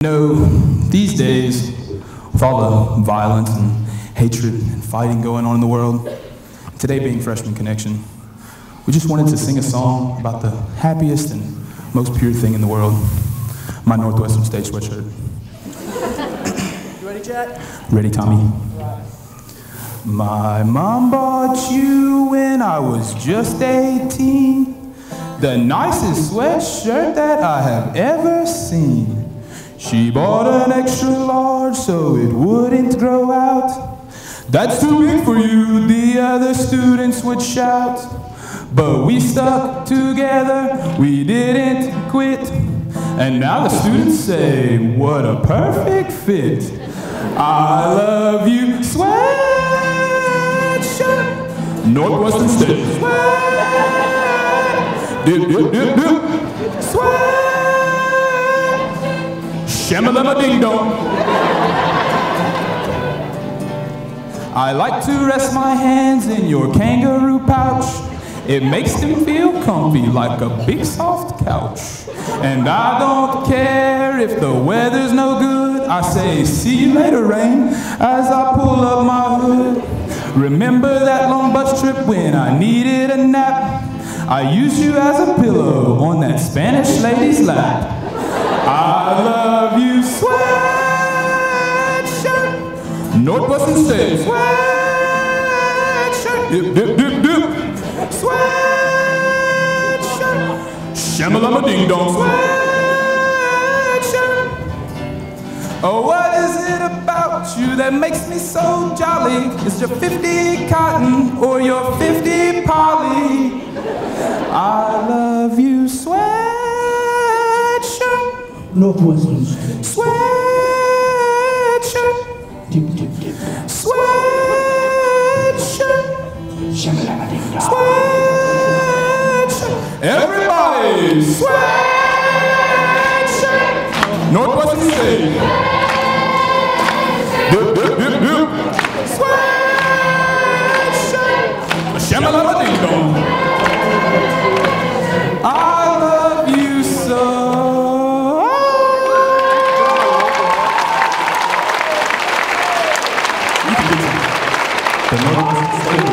You know, these days, with all the violence and hatred and fighting going on in the world, today being Freshman Connection, we just wanted to sing a song about the happiest and most pure thing in the world, my Northwestern State sweatshirt. You ready, Chad? Ready, Tommy. My mom bought you when I was just 18, the nicest sweatshirt that I have ever seen. She bought an extra large so it wouldn't grow out. That's too big for you, the other students would shout. But we stuck together, we didn't quit. And now the students say, what a perfect fit. I love you, sweatshirt. Northwestern State. Sweat. Dip, dip, dip, dip. Sweat. Shamalama-ding-dong. I like to rest my hands in your kangaroo pouch. It makes them feel comfy like a big soft couch. And I don't care if the weather's no good. I say, see you later, rain, as I pull up my hood. Remember that long bus trip when I needed a nap? I used you as a pillow on that Spanish lady's lap. I love you, sweatshirt. Northwestern State. Sweatshirt. Dip, dip, dip, dip. Sweatshirt. Shamalama ding dong. Sweatshirt. Oh, what is it about you that makes me so jolly? It's your 50 cotton or your 50 poly. I love you, sweatshirt. Northwestern State. Sweatshirt. Dip, dip, dip. Sweatshirt. Shamalama-ding-dong. Sweatshirt. Everybody, sweatshirt. Northwestern State. Dip, dip, dip, dip. Sweatshirt. Shamalama-ding-dong. I love you so. Thank you.